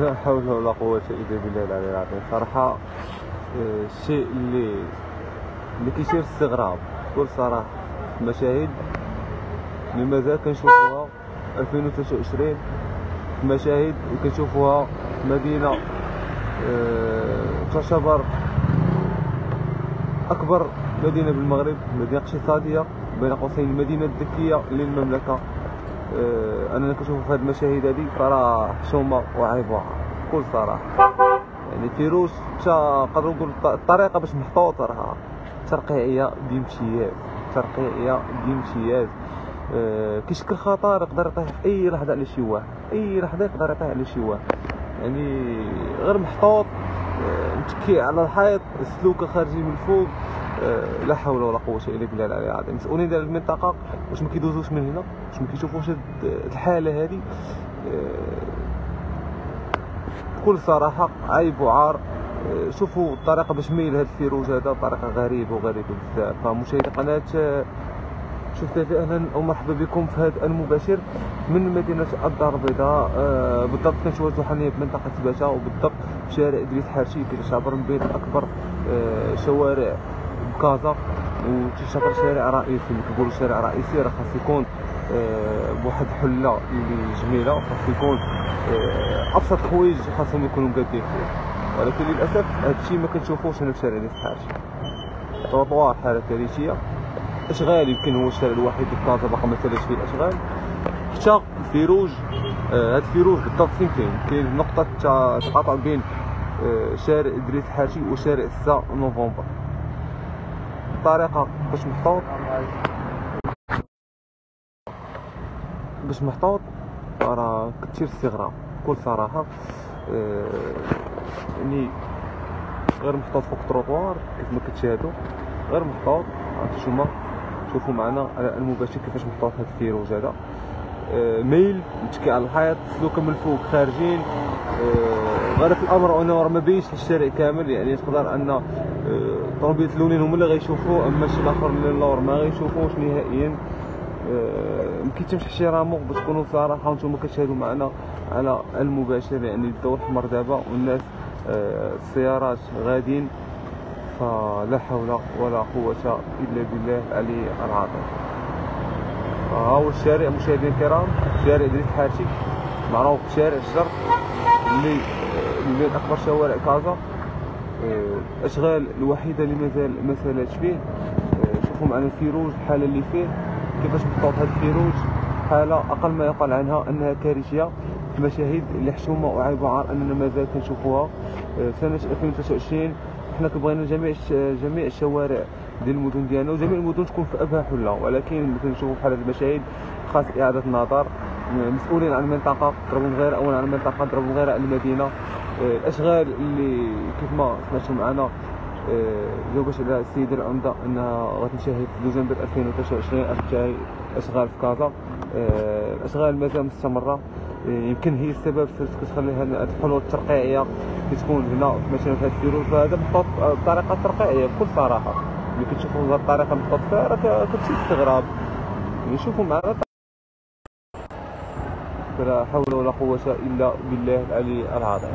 لا حول ولا قوة إلا بالله العلي العظيم. صراحة الشيء اللي كيثير الاستغراب بكل صراحة مشاهد اللي مازال كنشوفوها 2023 مشاهد كنشوفوها مدينة تعتبر أكبر مدينة بالمغرب، مدينة اقتصادية بين قوسين، المدينة الذكية للمملكة. أنا كنشوف في هاد المشاهد هادي فراه حشومة وعيبوها بكل صراحة. يعني فيروس تا نقدرو نقول الطريقة باش محطوطة راها ترقيعية بامتياز، ترقيعية بامتياز. كيشكل خطر يقدر يطيح في أي لحظة على شي واحد، أي لحظة يقدر يطيح على شي واحد. يعني غير محطوط متكي على الحيط، السلوكة خارجي من فوق. لا حول ولا قوة إلا بالله العلي العظيم. المسؤولين ديال المنطقة واش ما كيدوزوش من هنا، واش ما كيشوفوش هاد الحالة هادي بكل صراحة عيب وعار. شوفوا الطريقة باش ميل هاد الفيروس هذا طريقة غريبة وغريبة بزاف. فمشاهدي قناة شفتها في أهلا ومرحبا بكم في هذا المباشر من مدينة الدار البيضاء. بالضبط كنتواجدو حاليا في منطقة باشا وبالضبط في شارع ادريس الحارثي، كيتعتبر من بين أكبر شوارع كازا وتشتغل شارع رئيسي. ملي كنقولوا شارع رئيسي راه خاص يكون بواحد الحله اللي جميله، خاص يكون ابسط الحوايج خاصهم يكونوا مقادين فيه، ولكن للاسف هادشي ما كنشوفوش هنا في شارع ادريس الحارثي. التروطوار حاله كارثيه، اشغال يمكن هو الشارع الوحيد في كازا باقي ما سالاش فيه الاشغال. حتى الفيروج هاد الفيروج بالضبط فين كاين نقطه تقاطع بين شارع ادريس الحارثي وشارع 6 نوفمبر. الطريقة باش محطوط راه كتير استغراب بكل صراحة. يعني غير محطوط فوق التروطوار كيف ما كتشاهدوا، غير محطوط. هانتوما شوفوا معنا على المباشر كيفاش محطوط هاد الفيروس هذا. ميل متكي على الحيط، سلوكه من فوق خارجين. غير في الامر انه راه ما بينش الشارع كامل، يعني تقدر ان طوموبيل اللونين هما اللي غيشوفوه، اما شي الاخر اللي اللور ما غيشوفوش نهائيا. ما كيتمش احترامو باش تكونوا صراحه. وانتم كتشاهدوا معنا على المباشر يعني الضوء الاحمر دابا والناس السيارات غاديين، فلا حول ولا قوه الا بالله العلي العظيم. ها هو الشارع مشاهدينا الكرام، شارع ادريس الحارثي معروف بشارع الشرق اللي من اكبر شوارع كازا. الاشغال الوحيده اللي مازال ما سالاتش فيه. شوفوا معنا الفيروج الحاله اللي فيه كيفاش محطوط. هذا الفيروج حاله اقل ما يقال عنها انها كارثيه، مشاهد اللي حشومه وعيب وعار اننا مازال كنشوفوها سنه 2023. حنا كبغينا جميع الشوارع ديال المدن ديالنا وجميع المدن تكون في ابهى حله، ولكن كنشوفوا بحال هاد المشاهد خاص اعاده النظر. مسؤولين عن المنطقه ضربوا غير اولا على المنطقه، ضربوا غير على المدينه. الاشغال اللي كيف ما سمعتوا معنا جاوبت على السيد العمده انها غتنتهي في ديسمبر 2023 غتنتهي اشغال في كازا. الاشغال مازال مستمره، يمكن هي السبب في كتخلي هاد الحلول الترقيعيه كتكون هنا مثلا في هاد الفيروس. فهذا محطوط بطريقه ترقيعيه بكل صراحه. ملي كتشوفوا هاد الطريقه محطوط فيها راه كتشي استغراب. نشوفوا معنا لا حول ولا قوه الا بالله العلي العظيم.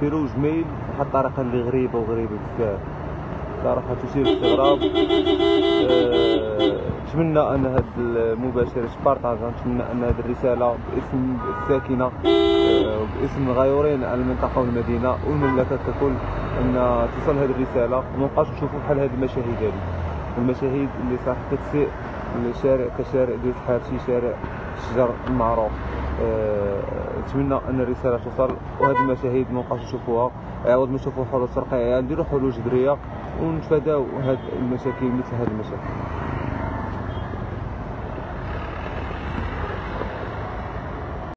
فيروج ميل واحد الطريقه اللي غريبه بزاف صراحه تثير الاستغراب. نتمنى ان هذا المباشر بارطاج، نتمنى ان هذه الرساله باسم الساكنه باسم الغيورين على المنطقه والمدينه والمملكه ككل ان توصل هذه الرساله. ومابقاوش نشوفوا بحال هذه المشاهد هذه، المشاهد اللي صح كتسيء للشارع كشارع ادريس الحارثي شارع الشجر المعروف. نتمنى ان الرساله توصل، وهذه المشاهد مابقاوش نشوفوها. عوض ما نشوفوا حلول ترقيعيه نديروا حلول جذريه ونتفاداو هاد المشاكل مثل هاد المشاكل.